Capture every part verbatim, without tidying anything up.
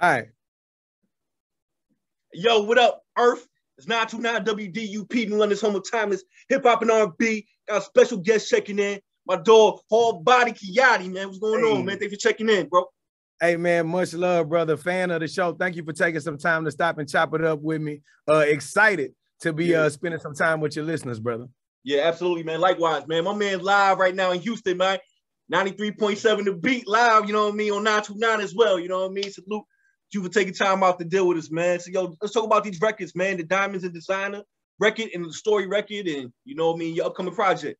All right. Yo, what up, Earth? It's nine two nine W D U P, New London's home of timeless hip hop and R and B. Got a special guest checking in. My dog, Hardbody Kiotti, man. What's going hey. on, man? Thanks for checking in, bro. Hey, man, much love, brother. Fan of the show. Thank you for taking some time to stop and chop it up with me. Uh, excited to be yeah. uh, spending some time with your listeners, brother. Yeah, absolutely, man. Likewise, man. My man's live right now in Houston, man. ninety-three point seven The Beat live, you know what I mean, on nine two nine as well, you know what I mean? Salute you for taking time out to deal with us, man. So, yo, let's talk about these records, man. The Diamonds and Designer record and the Story record and, you know what I mean, your upcoming project.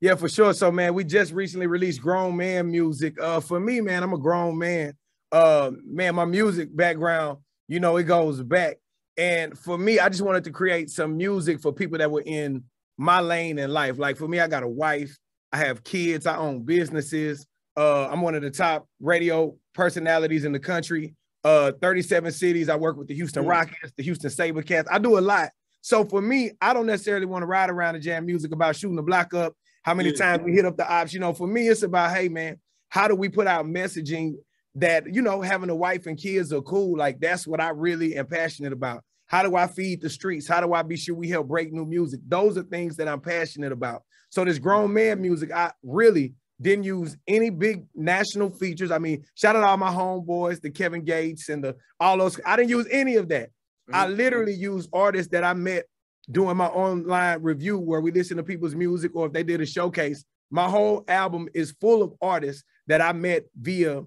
Yeah, for sure. So, man, we just recently released Grown Man Music. Uh, for me, man, I'm a grown man. Uh, man, my music background, you know, it goes back. And for me, I just wanted to create some music for people that were in my lane in life. Like, for me, I got a wife. I have kids. I own businesses. Uh, I'm one of the top radio personalities in the country. Uh, thirty-seven cities. I work with the Houston Rockets, the Houston Sabercats. I do a lot. So, for me, I don't necessarily want to ride around and jam music about shooting the block up. How many yeah. times we hit up the ops, you know, for me, it's about, hey, man, how do we put out messaging that, you know, having a wife and kids are cool. Like, that's what I really am passionate about. How do I feed the streets? How do I be sure we help break new music? Those are things that I'm passionate about. So this Grown Man Music, I really didn't use any big national features. I mean, shout out all my homeboys, the Kevin Gates and the all those. I didn't use any of that. Mm-hmm. I literally used artists that I met doing my online review where we listen to people's music, or if they did a showcase. My whole album is full of artists that I met via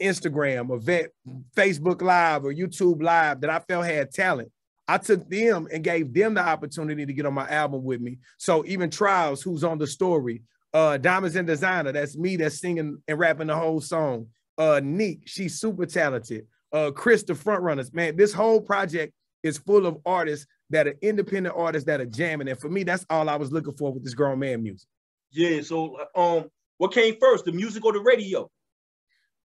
Instagram or vet, Facebook Live or YouTube Live that I felt had talent. I took them and gave them the opportunity to get on my album with me. So even Trials, who's on the Story, uh, Diamonds and Designer, that's me that's singing and rapping the whole song. Uh, Neek, she's super talented. Uh, Chris, the Frontrunners, man, this whole project is full of artists that are independent artists that are jamming. And for me, that's all I was looking for with this Grown Man Music. Yeah, so um, what came first, the music or the radio?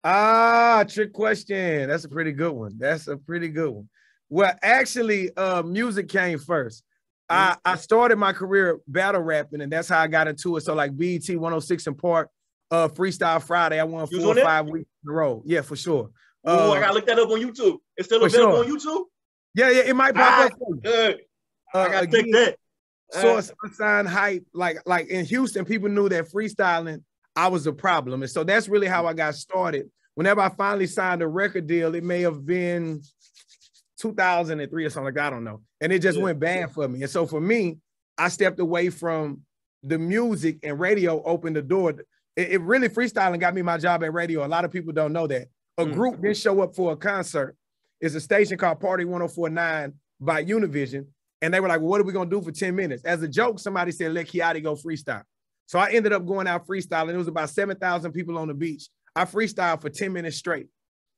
Ah, trick question. That's a pretty good one. That's a pretty good one. Well, actually, uh, music came first. I, I started my career battle rapping, and that's how I got into it. So like B E T, one oh six and Park, uh, Freestyle Friday, I won four or five weeks in a row. Yeah, for sure. Oh, uh, I got to look that up on YouTube. It's still available sure. on YouTube? Yeah, yeah, it might pop up. Good. Uh, I gotta take that. Source, unsigned hype. Like, like in Houston, people knew that freestyling, I was a problem. And so that's really how I got started. Whenever I finally signed a record deal, it may have been two thousand three or something like that. I don't know. And it just yeah. went bad for me. And so for me, I stepped away from the music, and radio opened the door. It, it really, freestyling got me my job at radio. A lot of people don't know that. A group didn't show up for a concert. It's a station called Party one oh four point nine by Univision. And they were like, well, what are we going to do for ten minutes? As a joke, somebody said, let Kiotti go freestyle. So I ended up going out freestyling. It was about seven thousand people on the beach. I freestyled for ten minutes straight.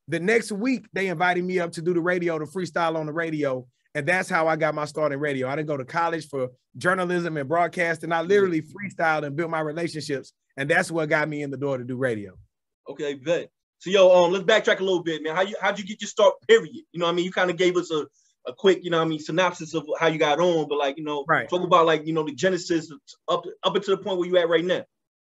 The next week, they invited me up to do the radio, to freestyle on the radio. And that's how I got my start in radio. I didn't go to college for journalism and broadcasting. I literally freestyled and built my relationships. And that's what got me in the door to do radio. Okay, bet. So, yo, um, let's backtrack a little bit, man. How you, how'd you get your start, period? You know what I mean? You kind of gave us a, a quick, you know what I mean, synopsis of how you got on, but, like, you know, right. talk about, like, you know, the genesis up, up until the point where you at right now.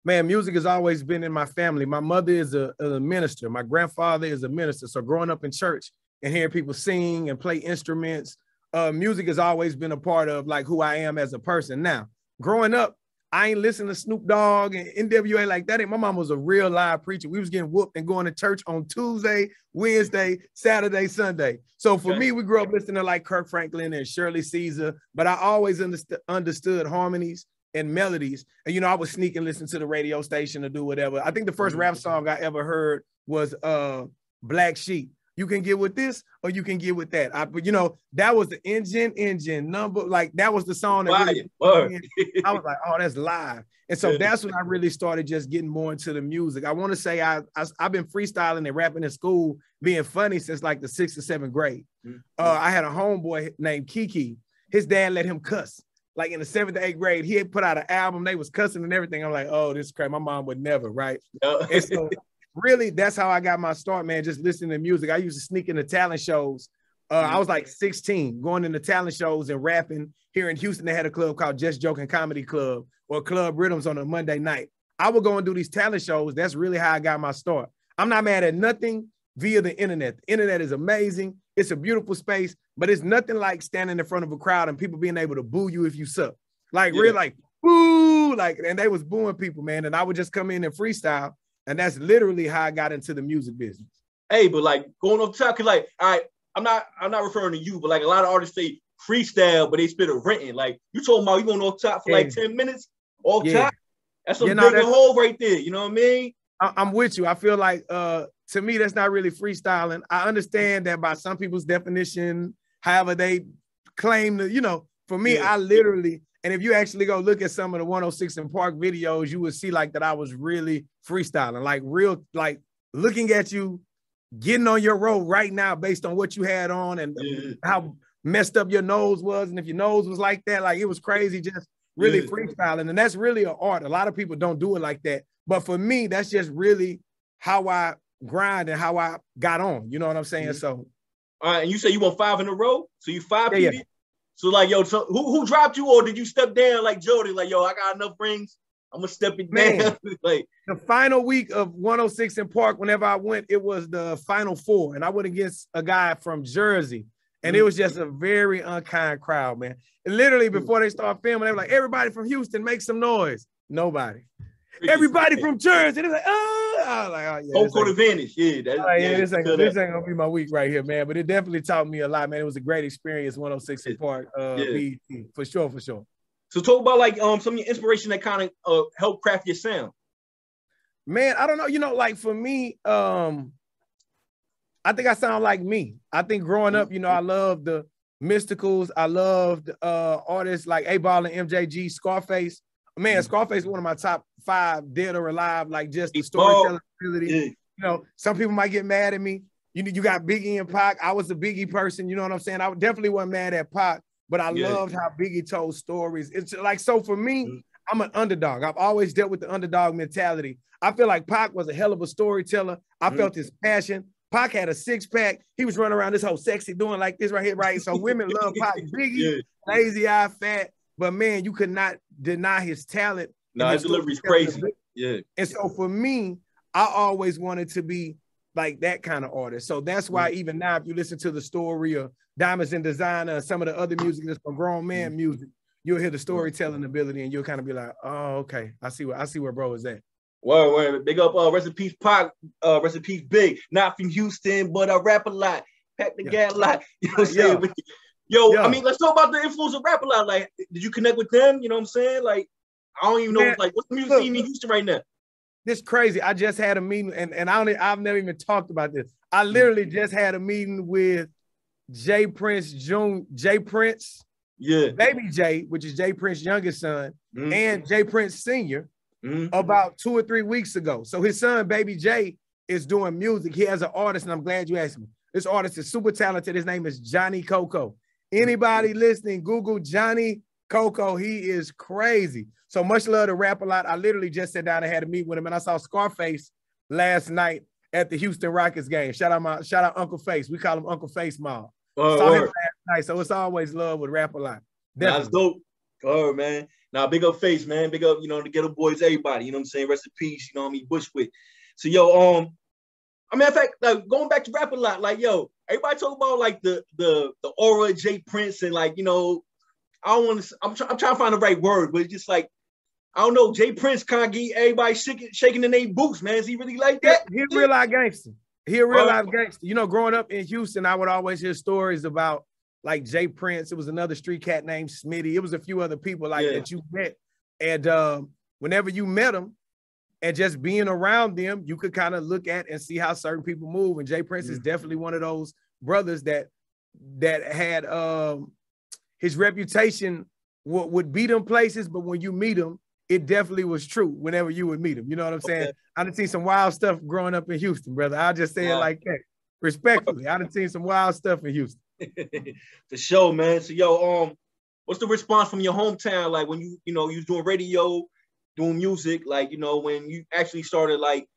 Man, music has always been in my family. My mother is a, a minister. My grandfather is a minister. So growing up in church and hearing people sing and play instruments, uh, music has always been a part of, like, who I am as a person. Now, growing up, I ain't listening to Snoop Dogg and N W A like that. And my mom was a real live preacher. We was getting whooped and going to church on Tuesday, Wednesday, Saturday, Sunday. So for okay. me, we grew up listening to like Kirk Franklin and Shirley Caesar, but I always underst- understood harmonies and melodies. And, you know, I would sneak and listen to the radio station or do whatever. I think the first rap song I ever heard was uh, Black Sheep. You can get with this or you can get with that. I, but you know, that was the engine, engine number. Like, that was the song that really, I was like, oh, that's live. And so that's when I really started just getting more into the music. I want to say I, I, I've been freestyling and rapping in school, being funny since like the sixth or seventh grade. Mm-hmm. Uh, I had a homeboy named Kiki. His dad let him cuss. Like in the seventh to eighth grade, he had put out an album. They was cussing and everything. I'm like, oh, this is crazy. My mom would never, right? No. And so, really, that's how I got my start, man, just listening to music. I used to sneak into talent shows. Uh, I was like sixteen, going into talent shows and rapping. Here in Houston, they had a club called Just Joking Comedy Club, or Club Rhythms on a Monday night. I would go and do these talent shows. That's really how I got my start. I'm not mad at nothing. via the internet. The internet is amazing. It's a beautiful space, but it's nothing like standing in front of a crowd and people being able to boo you if you suck. Like, yeah. We're like, boo, like, and they was booing people, man. And I would just come in and freestyle. And that's literally how I got into the music business. Hey, but like going off top, cause like, all right, I'm not, I'm not referring to you, but like a lot of artists say freestyle, but they spit a renting. Like you told me, you going off top for yeah. like ten minutes off yeah. top. That's a you know, bigger hole right there. You know what I mean? I, I'm with you. I feel like, uh, to me, that's not really freestyling. I understand that by some people's definition, however they claim to, you know, for me, yeah. I literally, and if you actually go look at some of the one oh six and Park videos, you will see like that I was really freestyling, like real, like looking at you, getting on your roll right now based on what you had on and yeah. how messed up your nose was. And if your nose was like that, like it was crazy, just really yeah. freestyling. And that's really an art. A lot of people don't do it like that. But for me, that's just really how I grind and how I got on, you know what I'm saying? Mm-hmm. So, all right, and you say you won five in a row, so you five yeah, yeah. So, like, yo, so who who dropped you, or did you step down like Jody? Like, yo, I got enough rings, I'm gonna step it Man, down. Like, the final week of one oh six and Park, whenever I went, it was the final four, and I went against a guy from Jersey. And it was just a very unkind crowd, man. And literally, before they start filming, they were like, everybody from Houston, make some noise. Nobody. Everybody from Jersey. And it was like, oh, I was like, oh yeah. Home court advantage. Yeah, that, like, yeah, yeah, this ain't, this ain't gonna be my week right here, man. But it definitely taught me a lot, man. It was a great experience, one oh six and Park, uh, yeah. B E T, for sure, for sure. So talk about like um some of your inspiration that kind of uh, helped craft your sound. Man, I don't know. You know, like for me, um, I think I sound like me. I think growing up, you know, I loved the Mysticals. I loved uh, artists like A-Ball and M J G, Scarface. Man, Scarface is one of my top five, dead or alive, like just the storytelling ability. Yeah. You know, some people might get mad at me. You you got Biggie and Pac. I was a Biggie person, you know what I'm saying? I definitely wasn't mad at Pac, but I yeah. loved how Biggie told stories. It's like, so for me, I'm an underdog. I've always dealt with the underdog mentality. I feel like Pac was a hell of a storyteller. I mm-hmm. felt his passion. Pac had a six pack. He was running around this whole sexy doing like this right here, right? So women love Pac. Biggie, yeah. lazy eye, fat. But man, you could not deny his talent. No, his delivery's crazy. Yeah. And so for me, I always wanted to be like that kind of artist. So that's why mm. even now, if you listen to the story of Diamonds and Designer, and some of the other music that's from Grown Man Music, you'll hear the storytelling ability, and you'll kind of be like, "Oh, okay, I see where I see where bro is at." Word, word. Big up, uh, rest in peace, Pac. Uh, rest in peace, Big. Not from Houston, but I rap a lot. Pack the yeah. gat a lot. You know what I'm saying? Yeah. Yo, yeah. I mean, let's talk about the influence of rap a lot. Like, did you connect with them? You know what I'm saying? Like, I don't even know. Man, like, what's the music scene in Houston right now? This is crazy. I just had a meeting, and, and I don't, I've never even talked about this. I literally just had a meeting with J Prince, June, J Prince, yeah, Baby J, which is J Prince's youngest son, mm-hmm. and J Prince Senior Mm-hmm. about two or three weeks ago. So his son, Baby J, is doing music. He has an artist, and I'm glad you asked me. This artist is super talented. His name is Johnny Coco. Anybody listening, Google Johnny Coco. He is crazy. So much love to Rap a Lot. I literally just sat down and had a meet with him, and I saw Scarface last night at the Houston Rockets game. Shout out my shout out Uncle Face. We call him Uncle Face Mob. Oh, saw him last night, so it's always love with Rap a Lot. That's dope. Oh man. Now, big up Face, man. Big up, you know, the Ghetto Boys, everybody. You know what I'm saying? Rest in peace, you know what I mean? Bushwick. So, yo, um, I mean, in fact, like, going back to Rap a Lot, like, yo, everybody talk about, like, the the the aura of J Prince and, like, you know, I don't want to, I'm, try, I'm trying to find the right word, but it's just like, I don't know, J Prince can't get everybody shaking, shaking in their boots, man. Is he really like that? He a real life gangster. He a real life gangster. You know, growing up in Houston, I would always hear stories about, like J Prince, it was another street cat named Smitty. It was a few other people like yeah. that you met. And um, whenever you met them and just being around them, you could kind of look at and see how certain people move. And J Prince mm-hmm. is definitely one of those brothers that that had um, his reputation w- would beat him places. But when you meet him, it definitely was true whenever you would meet him. You know what I'm saying? Okay. I done seen some wild stuff growing up in Houston, brother. I'll just say wow. it like that. Respectfully, I done seen some wild stuff in Houston. The show, man. So, yo, um, what's the response from your hometown? Like when you, you know, you was doing radio, doing music, like, you know, when you actually started, like,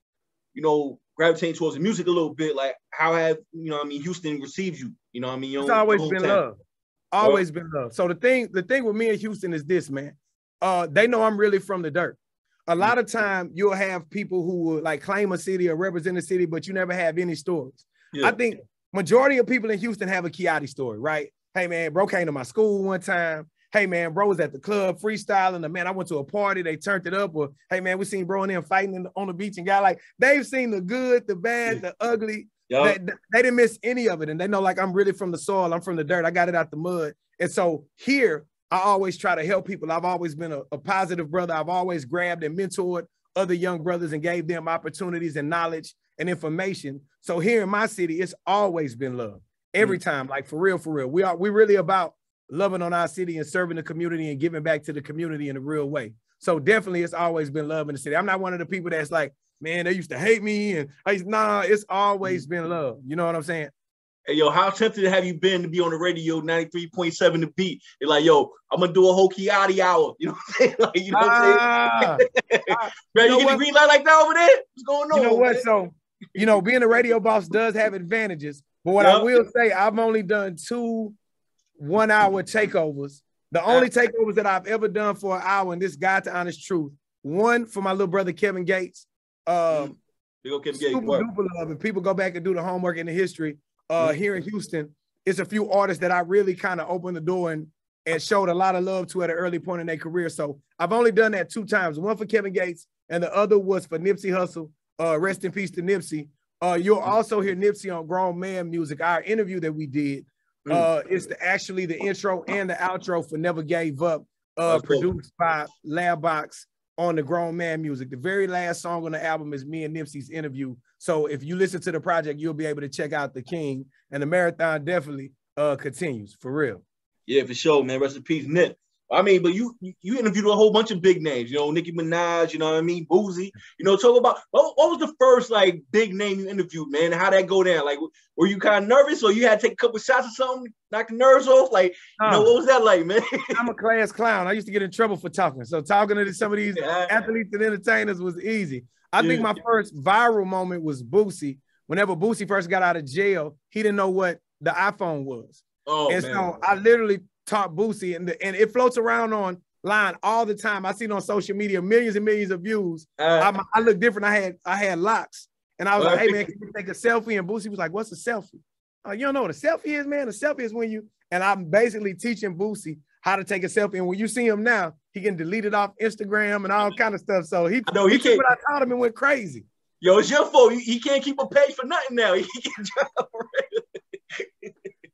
you know, gravitating towards the music a little bit, like how have, you know what I mean, Houston received you, you know what I mean? Your, it's always been love. Always been love. So the thing, the thing with me in Houston is this, man. Uh, they know I'm really from the dirt. A lot of time you'll have people who will like claim a city or represent a city, but you never have any stories. Yeah. I think majority of people in Houston have a Kiotti story, right? Hey man, bro came to my school one time. Hey man, bro was at the club freestyling. Man, I went to a party, they turned it up. Or hey man, we seen bro and them fighting in the, on the beach and got like, they've seen the good, the bad, the ugly. Yep. They, they didn't miss any of it. And they know like, I'm really from the soil. I'm from the dirt. I got it out the mud. And so here, I always try to help people. I've always been a, a positive brother. I've always grabbed and mentored other young brothers and gave them opportunities and knowledge and information. So here in my city, it's always been love. Every mm-hmm. time, like for real, for real. We are we really about loving on our city and serving the community and giving back to the community in a real way. So definitely it's always been love in the city. I'm not one of the people that's like, man, they used to hate me. And I used, nah, it's always been love. You know what I'm saying? Hey, yo, how tempted have you been to be on the radio, ninety-three point seven The Beat? You're like, yo, I'm going to do a whole Kiotti hour. You know what I'm saying? Like, you know what I'm saying? Ah, Bro, you, know you get the green light like that over there? What's going on? You know what? Man? So, you know, being a radio boss does have advantages. But what yep. I will say, I've only done two one-hour takeovers. The only takeovers that I've ever done for an hour, and this God to honest truth, one for my little brother, Kevin Gates. Um, go Kevin Gates. Super duper love. If people go back and do the homework in the history, Uh, here in Houston, it's a few artists that I really kind of opened the door and, and showed a lot of love to at an early point in their career. So I've only done that two times. One for Kevin Gates and the other was for Nipsey Hussle. Uh, rest in peace to Nipsey. Uh, you'll also hear Nipsey on Grown Man Music, our interview that we did. Uh, it's the, actually the intro and the outro for Never Gave Up, uh, produced by Labbox on the Grown Man Music. The very last song on the album is me and Nipsey's interview. So if you listen to the project, you'll be able to check out the King, and the marathon definitely uh, continues for real. Yeah, for sure, man. Rest in peace, Nip. I mean, but you you interviewed a whole bunch of big names, you know, Nicki Minaj, you know what I mean, Boosie. You know, talk about what, what was the first like big name you interviewed, man? How'd that go down? Like, were you kind of nervous, or you had to take a couple shots or something, knock the nerves off? Like, you know, what was that like, man? I'm a class clown. I used to get in trouble for talking, so talking to some of these yeah. athletes and entertainers was easy. I think my first viral moment was Boosie. Whenever Boosie first got out of jail, he didn't know what the iPhone was. Oh, and man. So I literally taught Boosie, and, the, and it floats around online all the time. I see it on social media, millions and millions of views. Uh, I, I look different. I had I had locks. And I was like, hey, man, can you take a selfie? And Boosie was like, what's a selfie? Like, you don't know what a selfie is, man? A selfie is when you – and I'm basically teaching Boosie how to take a selfie. And when you see him now, he can delete it off Instagram and all kind of stuff. So he, I know he, he can't. What I taught him and went crazy. Yo, it's your fault. He, he can't keep a page for nothing now. He can't jump.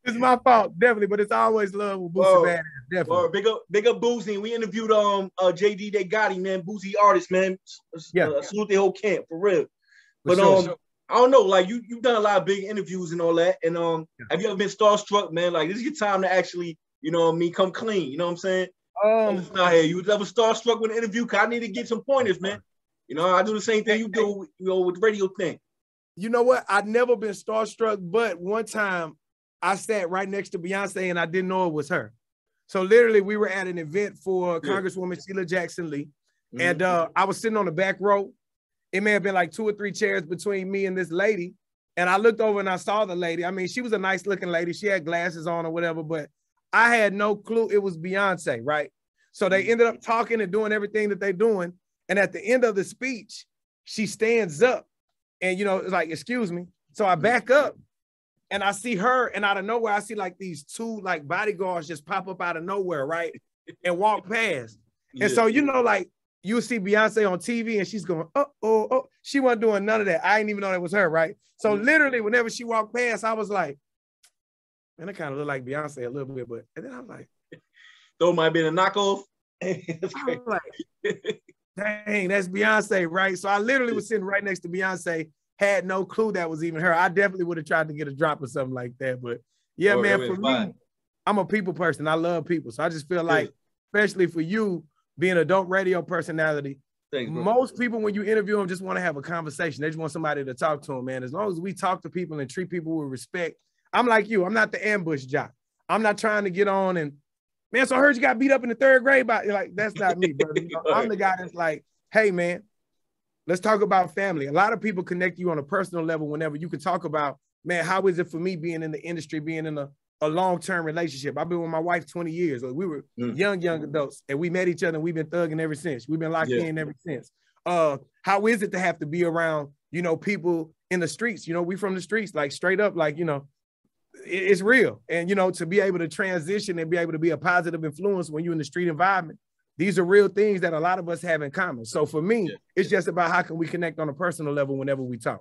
It's my fault, definitely. But it's always love with Boosie, man. Definitely. Word. Big up, big up, Boosie. We interviewed um uh, J D. They got him, man. Boosie artist, man. Yeah, uh, salute the whole camp for real. For but sure, um, sure. I don't know. Like you, you've done a lot of big interviews and all that. And um, yeah. have you ever been starstruck, man? Like this is your time to actually. You know what I mean? Come clean. You know what I'm saying? Um, out here. You was ever starstruck with an interview? Cause I need to get some pointers, man. You know, I do the same thing you do, you know, with the radio thing. You know what? I've never been starstruck, but one time I sat right next to Beyonce and I didn't know it was her. So literally we were at an event for Congresswoman yeah. Sheila Jackson Lee. Mm-hmm. And uh, I was sitting on the back row. It may have been like two or three chairs between me and this lady. And I looked over and I saw the lady. I mean, she was a nice looking lady. She had glasses on or whatever, but I had no clue it was Beyonce, right? So they ended up talking and doing everything that they're doing. And at the end of the speech, she stands up and, you know, it's like, excuse me. So I back up and I see her, and out of nowhere, I see like these two like bodyguards just pop up out of nowhere, right? And walk past. Yeah. And so, you know, like you see Beyonce on T V and she's going, oh, oh, oh. She wasn't doing none of that. I didn't even know that was her, right? So literally whenever she walked past, I was like, and it kind of looked like Beyonce a little bit, but and then I'm like, though might be a knockoff. I'm like, dang, that's Beyonce, right? So I literally was sitting right next to Beyonce, had no clue that was even her. I definitely would have tried to get a drop or something like that, but yeah, oh, man, for me, fine. I'm a people person. I love people, so I just feel like, especially for you being an adult radio personality, thanks, most people when you interview them just want to have a conversation. They just want somebody to talk to them, man. As long as we talk to people and treat people with respect. I'm like you. I'm not the ambush jock. I'm not trying to get on and, man, so I heard you got beat up in the third grade. By, like, that's not me, brother. I'm the guy that's like, hey, man, let's talk about family. A lot of people connect you on a personal level whenever you can talk about, man, how is it for me being in the industry, being in the a long-term relationship. I've been with my wife twenty years. Like we were mm. young, young adults, and we met each other, and we've been thugging ever since. We've been locked yeah. in ever since. Uh, how is it to have to be around, you know, people in the streets? You know, we from the streets, like straight up, like, you know, it, it's real. And, you know, to be able to transition and be able to be a positive influence when you're in the street environment, these are real things that a lot of us have in common. So for me, yeah. it's just about how can we connect on a personal level whenever we talk.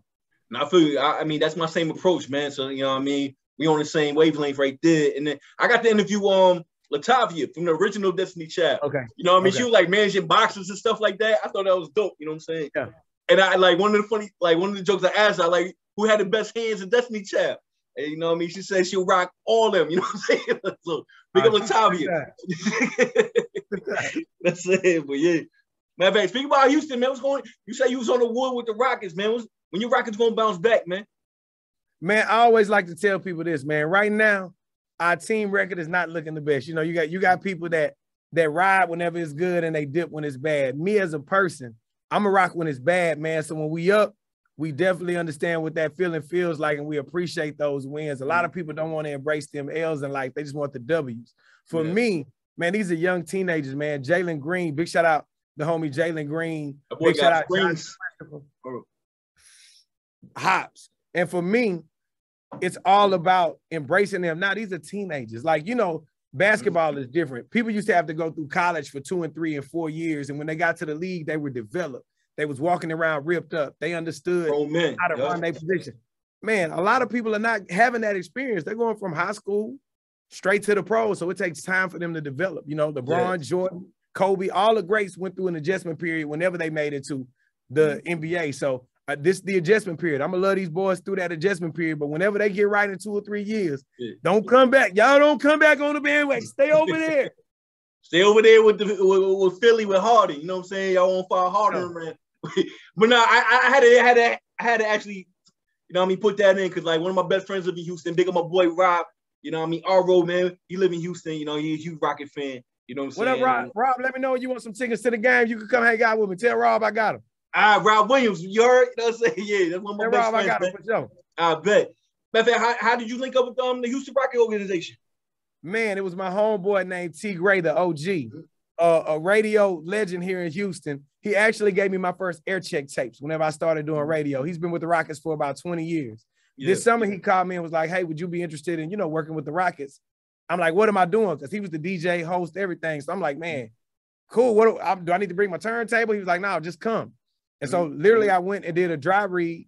And I feel you. I, I mean, that's my same approach, man. So, you know what I mean? We on the same wavelength right there. And then I got to interview um Latavia from the original Destiny Child. Okay. You know what I mean? Okay. She was like managing boxes and stuff like that. I thought that was dope. You know what I'm saying? Yeah. And I like one of the funny, like one of the jokes I asked, I like, who had the best hands in Destiny Child? And you know what I mean? She said she'll rock all them. You know what I'm saying? So big up Latavia. That's it. But yeah. Matter of fact, speaking about Houston, man, what's going on? You say you was on the wood with the Rockets, man. What's, when your Rockets gonna bounce back, man? Man, I always like to tell people this, man. Right now, our team record is not looking the best. You know, you got you got people that that ride whenever it's good and they dip when it's bad. Me as a person, I'm a rock when it's bad, man. So when we up, we definitely understand what that feeling feels like, and we appreciate those wins. A lot of people don't want to embrace them L's in life. They just want the W's. For yeah. me, man, these are young teenagers, man. Jalen Green, big shout out the homie Jalen Green. Big shout out Johnny Coco. Hops. And for me, it's all about embracing them. Now, these are teenagers. Like, you know, basketball is different. People used to have to go through college for two and three and four years. And when they got to the league, they were developed. They was walking around ripped up. They understood oh, man. how to yeah. run their position. Man, a lot of people are not having that experience. They're going from high school straight to the pros. So it takes time for them to develop. You know, LeBron, yeah. Jordan, Kobe, all the greats went through an adjustment period whenever they made it to the mm-hmm. N B A. So Uh, this is the adjustment period. I'm going to love these boys through that adjustment period, but whenever they get right in two or three years, yeah. don't come back. Y'all don't come back on the bandwagon. Stay over there. Stay over there with, the, with with Philly, with Hardy. You know what I'm saying? Y'all want to fire harder, man. But no, I, I, had to, I, had to, I had to actually, you know what I mean, put that in because, like, one of my best friends live in Houston. Big up my boy, Rob. You know what I mean? R O, man. He live in Houston. You know, he's a huge Rocket fan. You know what I'm what saying? What up, Rob? Rob, let me know if you want some tickets to the game. You can come hang out with me. Tell Rob I got him. All right, Rob Williams, you heard? You know what I'm saying? Yeah, that's one of my hey, best Rob, friends. I got it for sure. I bet. Matter of fact, how, how did you link up with um, the Houston Rockets organization? Man, it was my homeboy named T. Gray, the O G, mm-hmm. uh, a radio legend here in Houston. He actually gave me my first air check tapes whenever I started doing radio. He's been with the Rockets for about twenty years. Yeah. This summer, he called me and was like, hey, would you be interested in, you know, working with the Rockets? I'm like, what am I doing? Because he was the D J, host, everything. So I'm like, man, cool. What do I, do I need to bring my turntable? He was like, no, just come. And so literally I went and did a dry read.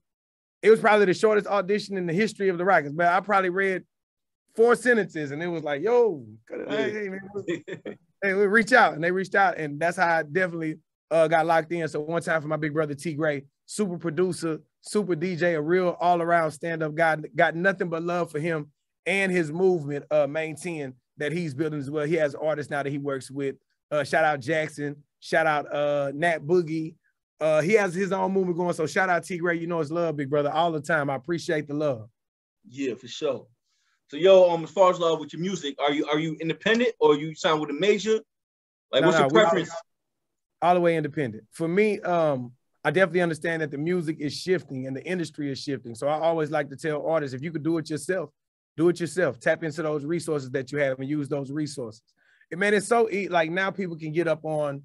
It was probably the shortest audition in the history of the Rockets, but I probably read four sentences and it was like, yo, hey, man, hey, we reach out. And they reached out, and that's how I definitely uh, got locked in. So one time for my big brother, T. Gray, super producer, super D J, a real all-around stand-up guy, got nothing but love for him and his movement, uh, Maintain, that he's building as well. He has artists now that he works with. Uh, shout out Jackson, shout out uh, Nat Boogie. Uh, he has his own movement going, so shout out T. Gray. You know it's love, big brother, all the time. I appreciate the love. Yeah, for sure. So, yo, um, as far as love with your music, are you are you independent or you sign with a major? Like, no, what's no, your preference? All, all the way independent. For me, um, I definitely understand that the music is shifting and the industry is shifting. So I always like to tell artists, if you could do it yourself, do it yourself. Tap into those resources that you have and use those resources. And man, it's so easy. Like now, people can get up on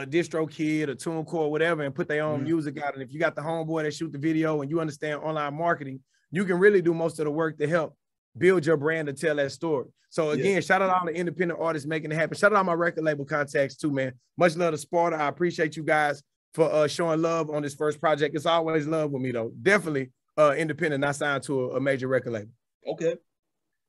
a distro kid, a TuneCore, whatever, and put their own mm-hmm. music out. And if you got the homeboy that shoot the video and you understand online marketing, you can really do most of the work to help build your brand to tell that story. So again, yeah. shout out all the independent artists making it happen. Shout out all my record label contacts too, man. Much love to Sparta. I appreciate you guys for uh, showing love on this first project. It's always love with me though. Definitely uh, independent, not signed to a, a major record label. Okay.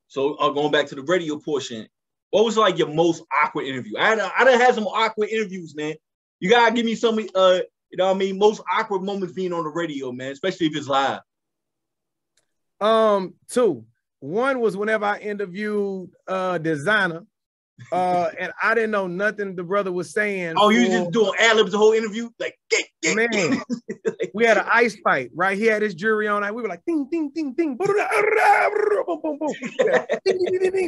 So uh, going back to the radio portion, what was like your most awkward interview? I done, I done had some awkward interviews, man. You gotta give me some, uh, you know what I mean? Most awkward moments being on the radio, man, especially if it's live. Um, two. One was whenever I interviewed uh, Designer, uh, and I didn't know nothing the brother was saying. Oh, you or, just doing ad-libs the whole interview? Like, get, get, man, like, we had an ice fight, right? He had his jury on. We were like, ding, ding, ding, ding.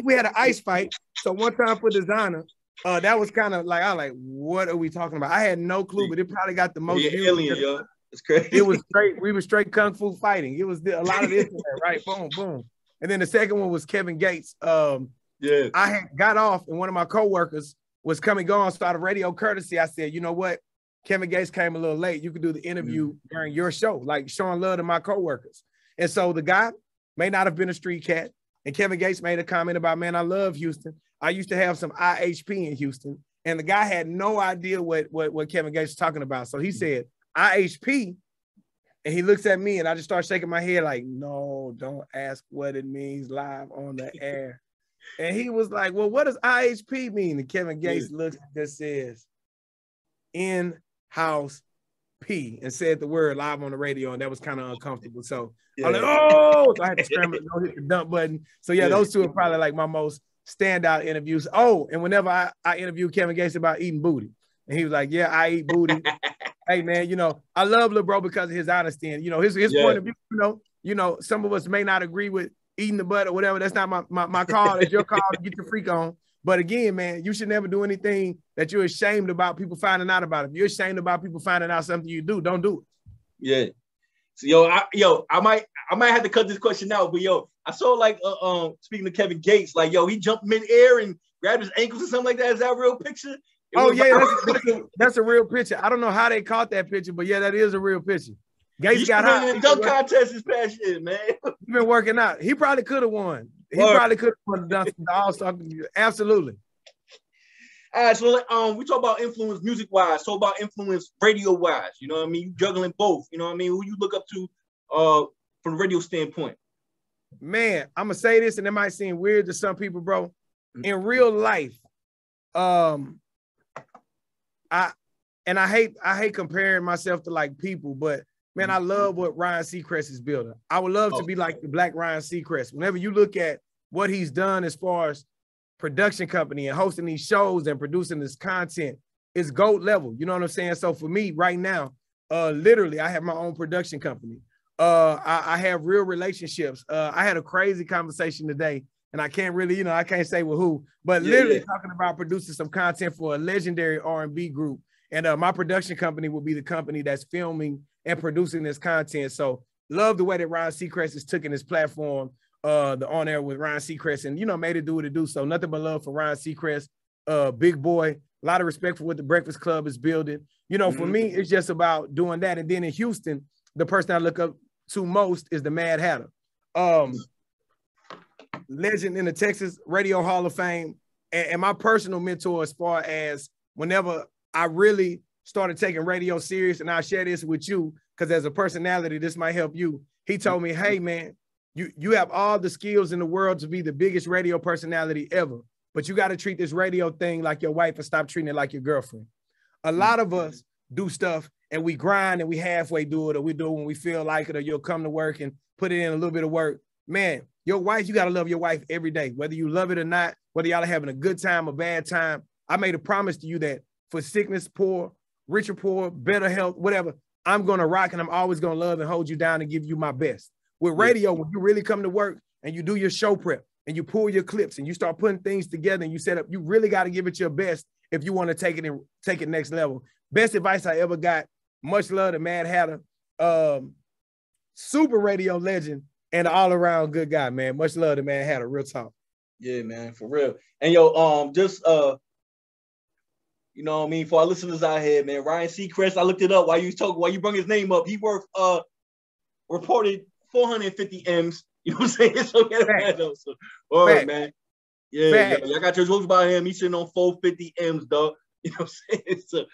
We had an ice fight. So one time for Designer, uh, that was kind of like, I like, what are we talking about? I had no clue, but it probably got the most. Yeah, alien, yo. It's crazy. It was straight. We were straight kung fu fighting. It was the, a lot of this, right? Boom, boom. And then the second one was Kevin Gates. Um, yeah. I had got off, and one of my coworkers was coming on, so out of radio courtesy, I said, you know what? Kevin Gates came a little late. You could do the interview mm-hmm. during your show, like showing love to my coworkers. And so the guy may not have been a street cat. And Kevin Gates made a comment about, man, I love Houston. I used to have some I H P in Houston. And the guy had no idea what, what, what Kevin Gates was talking about. So he said, I H P. And he looks at me, and I just start shaking my head like, no, don't ask what it means live on the air. And he was like, well, what does I H P mean? And Kevin Gates yeah. looks and just says, in-house P, and said the word live on the radio, and that was kind of uncomfortable. So yeah. I was like, oh, so I had to scramble and go hit the dump button. So yeah, yeah, those two are probably like my most standout interviews. Oh, and whenever I, I interviewed Kevin Gates about eating booty, and he was like, yeah, I eat booty. Hey, man, you know, I love Lil Bro because of his honesty. And, you know, his, his yeah. point of view, you know, you know, some of us may not agree with eating the butt or whatever. That's not my, my, my call. It's your call to get your freak on. But again, man, you should never do anything that you're ashamed about people finding out about. If you're ashamed about people finding out something you do, don't do it. Yeah. So, yo, I, yo, I might I might have to cut this question out. But, yo, I saw, like, uh, um, speaking to Kevin Gates, like, yo, he jumped mid-air and grabbed his ankles or something like that. Is that a real picture? It oh, yeah, that's, that's, a, that's a real picture. I don't know how they caught that picture, but yeah, that is a real picture. Gates got hot. In the dunk contest this past year, man. He's been working out. He probably could have won. He Word. probably could have won the All-Star. Absolutely. All right, so um, we talk about influence music-wise, so about influence radio-wise. You know what I mean? You juggling both. You know what I mean? Who you look up to uh, from the radio standpoint? Man, I'm going to say this, and it might seem weird to some people, bro. Mm-hmm. In real life, um, I and I hate I hate comparing myself to like people, but man, I love what Ryan Seacrest is building. I would love oh. to be like the Black Ryan Seacrest. Whenever you look at what he's done as far as production company and hosting these shows and producing this content, it's gold level. You know what I'm saying? So for me right now, uh, literally, I have my own production company. Uh, I, I have real relationships. Uh, I had a crazy conversation today. And I can't really, you know, I can't say with who, but yeah, literally yeah. talking about producing some content for a legendary R and B group. And uh, my production company will be the company that's filming and producing this content. So love the way that Ryan Seacrest is taking his platform, uh, the On Air with Ryan Seacrest, and, you know, made it do what it do. So nothing but love for Ryan Seacrest, uh, big boy, a lot of respect for what The Breakfast Club is building. You know, mm-hmm. for me, it's just about doing that. And then in Houston, the person I look up to most is the Mad Hatter. Um, legend in the Texas Radio Hall of Fame, and, and my personal mentor as far as whenever I really started taking radio serious, and I'll share this with you because as a personality, this might help you. He told me, hey, man, you, you have all the skills in the world to be the biggest radio personality ever, but you got to treat this radio thing like your wife and stop treating it like your girlfriend. A lot of us do stuff and we grind and we halfway do it, or we do it when we feel like it, or you'll come to work and put it in a little bit of work. Man, your wife, you got to love your wife every day, whether you love it or not, whether y'all are having a good time or bad time. I made a promise to you that for sickness, poor, rich or poor, better health, whatever, I'm going to rock and I'm always going to love and hold you down and give you my best. With radio, when you really come to work and you do your show prep and you pull your clips and you start putting things together and you set up, you really got to give it your best if you want to take it and take it next level. Best advice I ever got. Much love to Mad Hatter. Um, super radio legend. And all around good guy, man. Much love to Mad Hatter. Real talk. Yeah, man, for real. And yo, um, just uh, you know what I mean, for our listeners out here, man, Ryan Seacrest, I looked it up while you talk, while you bring his name up. He worth uh reported four hundred fifty M's. You know what I'm saying? So yeah, man. So, all right, man. Yeah, yo, I got your jokes about him. He's sitting on four hundred fifty M's, dog. You know what I'm saying? So,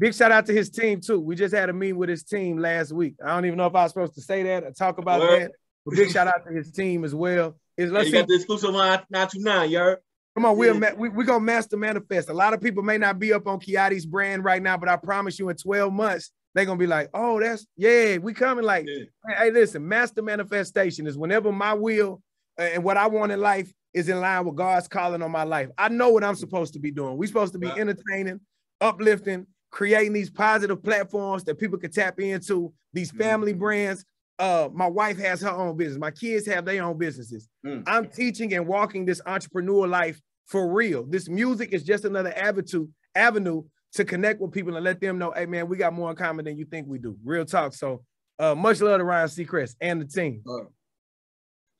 big shout out to his team too. We just had a meeting with his team last week. I don't even know if I was supposed to say that or talk about Word. that. Big shout out to his team as well. Is let's yeah, you see, got the exclusive on nine two nine, y'all. Come on, we're yeah. we, we gonna master manifest. A lot of people may not be up on Kiotti's brand right now, but I promise you, in twelve months, they're gonna be like, "Oh, that's yeah, we coming." Like, yeah. hey, listen, master manifestation is whenever my will and what I want in life is in line with God's calling on my life. I know what I'm supposed to be doing. We're supposed to be wow. entertaining, uplifting, creating these positive platforms that people can tap into. These family mm-hmm. brands. Uh, my wife has her own business. My kids have their own businesses. Mm. I'm teaching and walking this entrepreneur life for real. This music is just another avenue, avenue to connect with people and let them know, hey, man, we got more in common than you think we do. Real talk. So uh, much love to Ryan Seacrest and the team. Uh,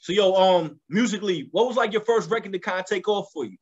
So yo, um, musically, what was like your first record to kind of take off for you?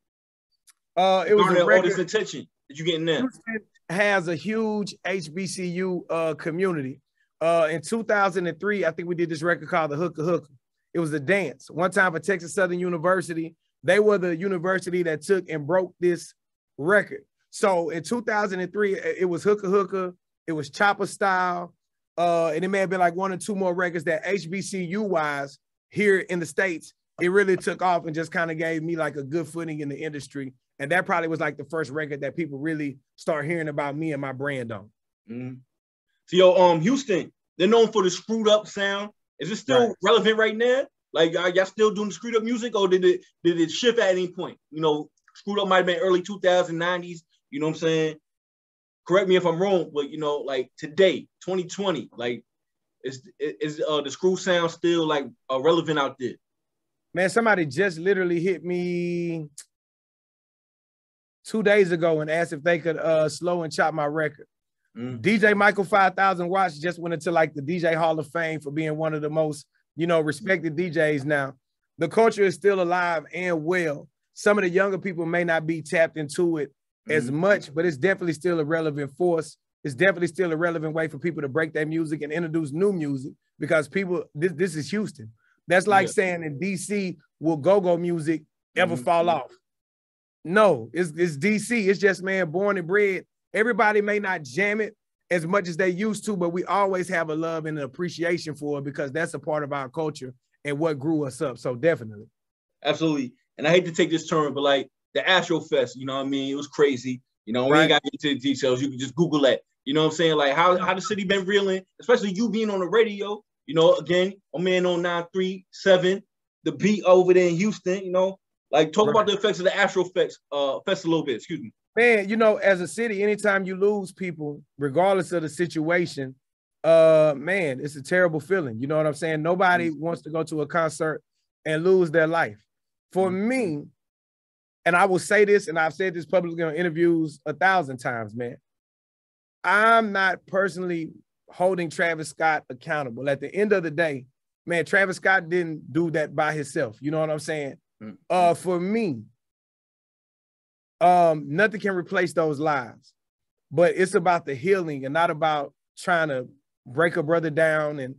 Uh, it was a record. All this attention that you getting there. Houston has a huge H B C U uh, community. Uh, in two thousand three, I think we did this record called the Hookah Hookah. It was a dance. One time for Texas Southern University, they were the university that took and broke this record. So in two thousand three, it was Hookah Hookah. It was Chopper Style. Uh, and it may have been like one or two more records that H B C U-wise here in the States, it really took off and just kind of gave me like a good footing in the industry. And that probably was like the first record that people really start hearing about me and my brand on. Mm-hmm. So yo, um, Houston, they're known for the screwed up sound. Is it still right. relevant right now? Like, are y'all still doing the screwed up music, or did it did it shift at any point? You know, screwed up might have been early two thousand nineties. You know what I'm saying? Correct me if I'm wrong, but you know, like today, twenty twenty, like is is uh, the screw sound still like uh, relevant out there? Man, somebody just literally hit me two days ago and asked if they could uh, slow and chop my record. Mm. D J Michael five thousand Watts just went into like the D J Hall of Fame for being one of the most, you know, respected D Js now. The culture is still alive and well. Some of the younger people may not be tapped into it mm. as much, but it's definitely still a relevant force. It's definitely still a relevant way for people to break their music and introduce new music, because people, this, this is Houston. That's like yeah. saying in D C, will go-go music ever mm. fall off? No, it's, it's D C. It's just, man, born and bred. Everybody may not jam it as much as they used to, but we always have a love and an appreciation for it, because that's a part of our culture and what grew us up. So definitely. Absolutely. And I hate to take this term, but like the Astroworld Fest, you know what I mean? It was crazy. You know, right. we ain't got into the details. You can just Google that. You know what I'm saying? Like how, how the city been reeling, especially you being on the radio. You know, again, a man on nine three seven, the beat over there in Houston, you know, like talk right. about the effects of the Astroworld Fest, uh, Fest a little bit, excuse me. Man, you know, as a city, anytime you lose people, regardless of the situation, uh, man, it's a terrible feeling. You know what I'm saying? Nobody mm-hmm. wants to go to a concert and lose their life. For mm-hmm. me, and I will say this, and I've said this publicly on interviews a thousand times, man, I'm not personally holding Travis Scott accountable. At the end of the day, man, Travis Scott didn't do that by himself. You know what I'm saying? Mm-hmm. Uh, for me, Um, nothing can replace those lives, but it's about the healing and not about trying to break a brother down and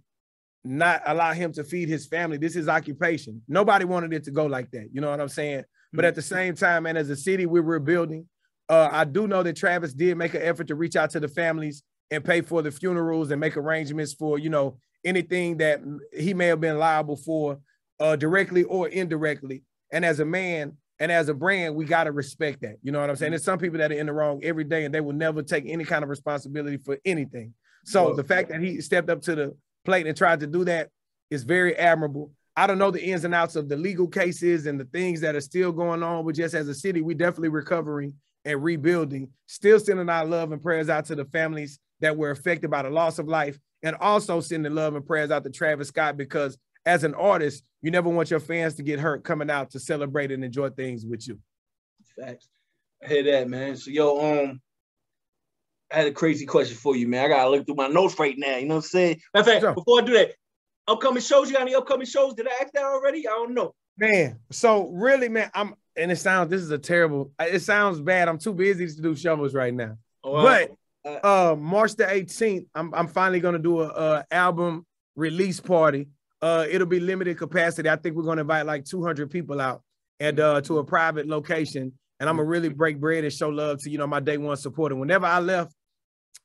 not allow him to feed his family. This is occupation. Nobody wanted it to go like that. You know what I'm saying? But at the same time, man, as a city, we're rebuilding. Uh, I do know that Travis did make an effort to reach out to the families and pay for the funerals and make arrangements for, you know, anything that he may have been liable for, uh, directly or indirectly. And as a man, and as a brand, we got to respect that. You know what I'm saying? There's some people that are in the wrong every day and they will never take any kind of responsibility for anything. So the fact that he stepped up to the plate and tried to do that is very admirable. I don't know the ins and outs of the legal cases and the things that are still going on, but just as a city, we definitely recovering and rebuilding, still sending our love and prayers out to the families that were affected by the loss of life, and also sending love and prayers out to Travis Scott, because as an artist, you never want your fans to get hurt coming out to celebrate and enjoy things with you. Facts. I hear that, man. So, yo, um, I had a crazy question for you, man. I got to look through my notes right now. You know what I'm saying? Matter of fact, before I do that, upcoming shows, you got any upcoming shows? Did I ask that already? I don't know. Man, so really, man, I'm, and it sounds, this is a terrible, it sounds bad. I'm too busy to do shows right now. Oh, but uh, uh, March the eighteenth, I'm, I'm finally going to do a, a album release party. Uh, it'll be limited capacity. I think we're going to invite like two hundred people out and uh, to a private location. And I'm going to really break bread and show love to, you know, my day one supporter. Whenever I left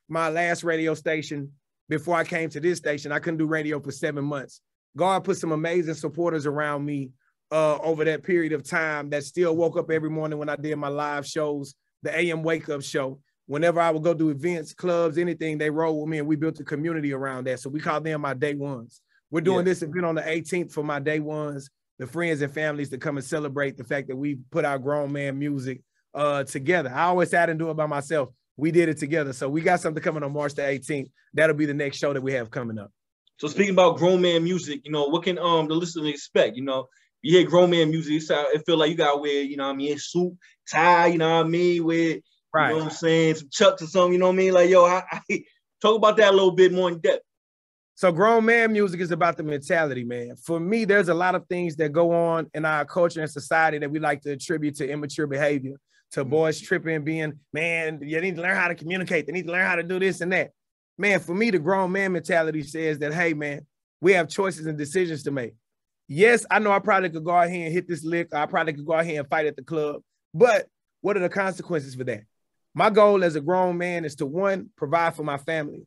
my last radio station, before I came to this station, I couldn't do radio for seven months. God put some amazing supporters around me uh, over that period of time that still woke up every morning when I did my live shows, the A M wake up show. Whenever I would go do events, clubs, anything, they rolled with me, and we built a community around that. So we call them my day ones. We're doing yeah. this event on the eighteenth for my day ones, the friends and families to come and celebrate the fact that we put our Grown Man Music uh, together. I always had to do it by myself. We did it together. So we got something coming on March the eighteenth. That'll be the next show that we have coming up. So speaking about Grown Man Music, you know, what can um the listeners expect? You know, you hear Grown Man Music, so it feel like you got to wear, you know what I mean, suit, tie, you know what I mean, with, right. you know what I'm saying, some chucks or something, you know what I mean? Like, yo, I, I talk about that a little bit more in depth. So Grown Man Music is about the mentality, man. For me, there's a lot of things that go on in our culture and society that we like to attribute to immature behavior, to boys tripping, being, man, you need to learn how to communicate. They need to learn how to do this and that. Man, for me, the grown man mentality says that, hey, man, we have choices and decisions to make. Yes, I know I probably could go out here and hit this lick. I probably could go out here and fight at the club. But what are the consequences for that? My goal as a grown man is to, one, provide for my family.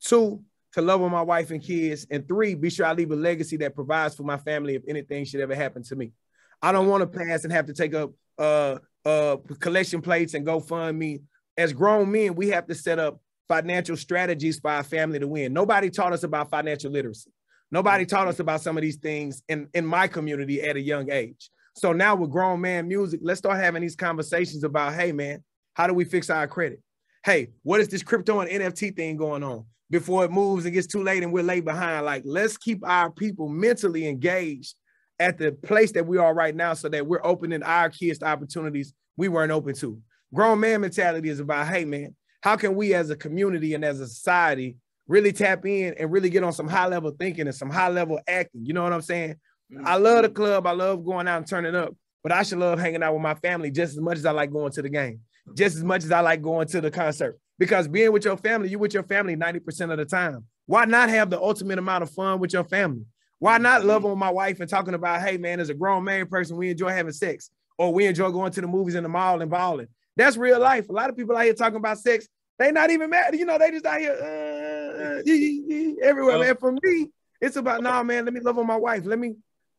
Two, to love on my wife and kids. And three, be sure I leave a legacy that provides for my family if anything should ever happen to me. I don't want to pass and have to take up uh, uh, collection plates and go fund me. As grown men, we have to set up financial strategies for our family to win. Nobody taught us about financial literacy. Nobody taught us about some of these things in, in my community at a young age. So now with Grown Man Music, let's start having these conversations about, hey, man, how do we fix our credit? Hey, what is this crypto and N F T thing going on before it moves and gets too late and we're late behind? Like, let's keep our people mentally engaged at the place that we are right now so that we're opening our kids to opportunities we weren't open to. Grown man mentality is about, hey, man, how can we as a community and as a society really tap in and really get on some high level thinking and some high level acting? You know what I'm saying? Mm-hmm. I love the club. I love going out and turning up, but I should love hanging out with my family just as much as I like going to the game, just as much as I like going to the concert, because being with your family, you're with your family ninety percent of the time. Why not have the ultimate amount of fun with your family? Why not love on my wife and talking about, hey, man, as a grown man person, we enjoy having sex, or we enjoy going to the movies in the mall and balling. That's real life. A lot of people out here talking about sex. They not even mad. You know, they just out here. Uh, everywhere, man. For me, it's about, nah, man, let me love on my wife. Let me,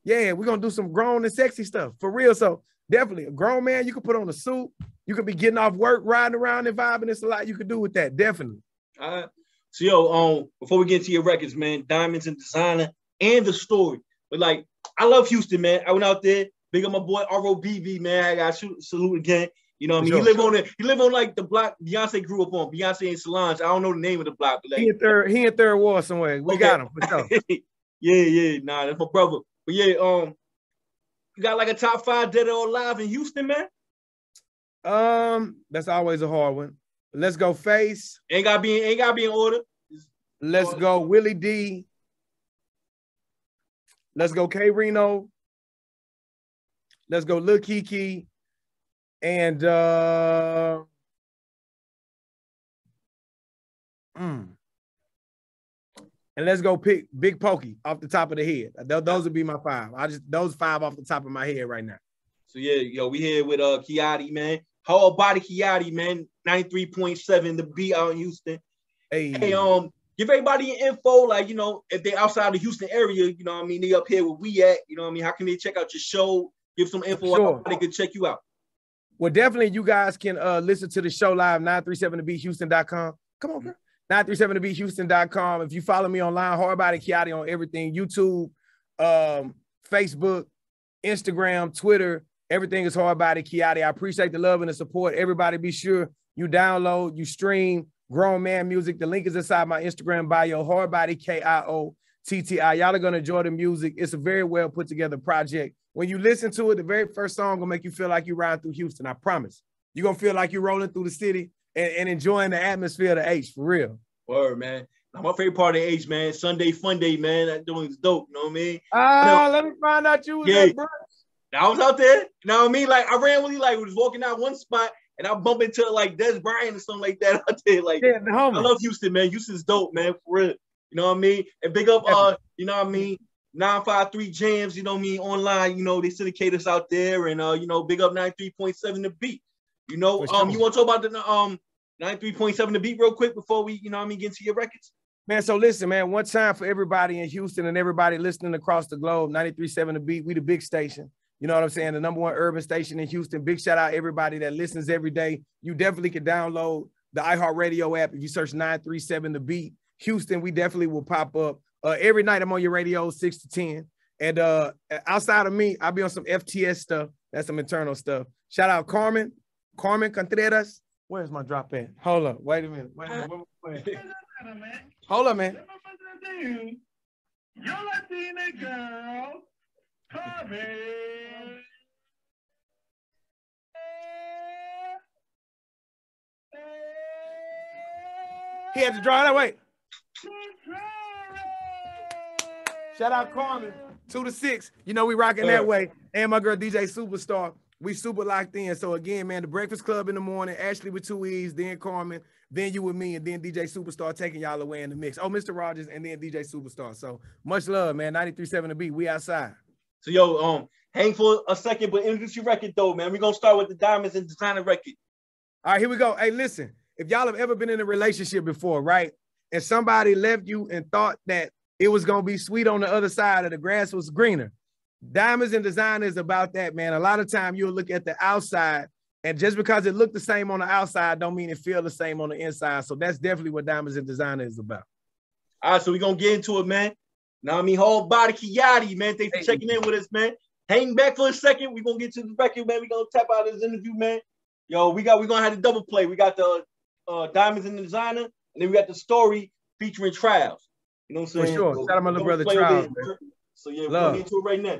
yeah, we're going to do some grown and sexy stuff for real. So definitely a grown man, you can put on a suit. You could be getting off work, riding around and vibing. It's a lot you could do with that. Definitely. All right. So, yo, um, before we get into your records, man, Diamonds and Designer and The Story. But, like, I love Houston, man. I went out there, big up my boy R O B V, man. I got to salute again. You know what I mean? Sure. He live on it. He live on like the block Beyonce grew up on. Beyonce and Solange. I don't know the name of the block. But like, he in third. He in Third Ward somewhere. We okay. Got him. For sure. yeah, yeah. Nah, that's my brother. But yeah, um, you got like a top five dead or alive in Houston, man. Um, that's always a hard one. Let's go Face. Ain't gotta be. Ain't gotta be in order. Let's order. Go Willie D. Let's go K Reno. Let's go Lil Kiki. And uh, mm. and let's go pick Big Pokey off the top of the head. Th those would be my five. I just those five off the top of my head right now. So yeah, yo, we here with uh Kiotti, man. Hardbody Kiotti, man. ninety-three point seven The Beat out in Houston. Hey. hey, um, give everybody info, like you know, if they outside the Houston area, you know what I mean, they up here where we at. You know what I mean, how can they check out your show? Give some info, sure. How they can check you out. Well, definitely you guys can uh, listen to the show live, nine three seven the beat houston dot com. Come on, girl. nine three seven the beat houston dot com. If you follow me online, Hardbody Kiotti on everything, YouTube, um, Facebook, Instagram, Twitter, everything is Hardbody Kiotti. I appreciate the love and the support. Everybody be sure you download, you stream Grown Man Music. The link is inside my Instagram bio, Hardbody K I O T T I. Y'all are going to enjoy the music. It's a very well put together project. When you listen to it, the very first song will make you feel like you're riding through Houston. I promise. You're going to feel like you're rolling through the city and, and enjoying the atmosphere of the H, for real. Word, man. Now, my favorite part of the H, man, Sunday Fun Day, man. That doing is dope, you know what I mean? Ah, uh, let me find out you was yeah. there, bro. I was out there, you know what I mean? Like, I randomly, like, was walking out one spot, and I bump into, like, Des Bryant or something like that out there. Like, yeah, the I love Houston, man. Houston's dope, man, for real. You know what I mean? And big up, uh, you know what I mean? nine five three Jams, you know what I mean, online, you know, they syndicate us out there, and, uh, you know, big up ninety-three point seven The Beat, you know. Sure. Um, you want to talk about the um ninety-three point seven The Beat real quick before we, you know what I mean, get into your records? Man, so listen, man, one time for everybody in Houston and everybody listening across the globe, ninety-three point seven The Beat, we the big station, you know what I'm saying, the number one urban station in Houston. Big shout out everybody that listens every day. You definitely can download the iHeartRadio app. If you search nine three seven The Beat Houston, we definitely will pop up. Uh, every night I'm on your radio, six to ten. And uh, outside of me, I'll be on some F T S stuff. That's some internal stuff. Shout out Carmen. Carmen Contreras. Where's my drop at? Hold up. Wait a minute. Wait a minute. Wait a minute. Hold up, man. Your Latina girl, Carmen. He had to draw that way. Shout out Carmen, two to six. You know we rocking that way. And my girl D J Superstar, we super locked in. So again, man, the Breakfast Club in the morning, Ashley with two E's, then Carmen, then you with me, and then D J Superstar taking y'all away in the mix. Oh, Mister Rogers, and then D J Superstar. So much love, man. ninety-three point seven The Beat. We outside. So yo, um, hang for a second, but introduce your record though, man. We're gonna start with the Diamonds and Designer record. All right, here we go. Hey, listen, if y'all have ever been in a relationship before, right? And somebody left you and thought that it was gonna be sweet on the other side or the grass was greener. Diamonds and Designer is about that, man. A lot of time you'll look at the outside, and just because it looked the same on the outside don't mean it feel the same on the inside. So that's definitely what Diamonds and Designer is about. All right, so we're gonna get into it, man. Now I mean, Hardbody Kiotti, man. Thanks for checking in with us, man. Hang back for a second. We're gonna get to the record, man. We're gonna tap out of this interview, man. Yo, we got we're gonna have the double play. We got the uh, Diamonds and Designer, and then we got the story featuring Trials. You know what I'm saying? For sure. So, shout out my little brother Trials. So yeah, we're gonna get to it right now.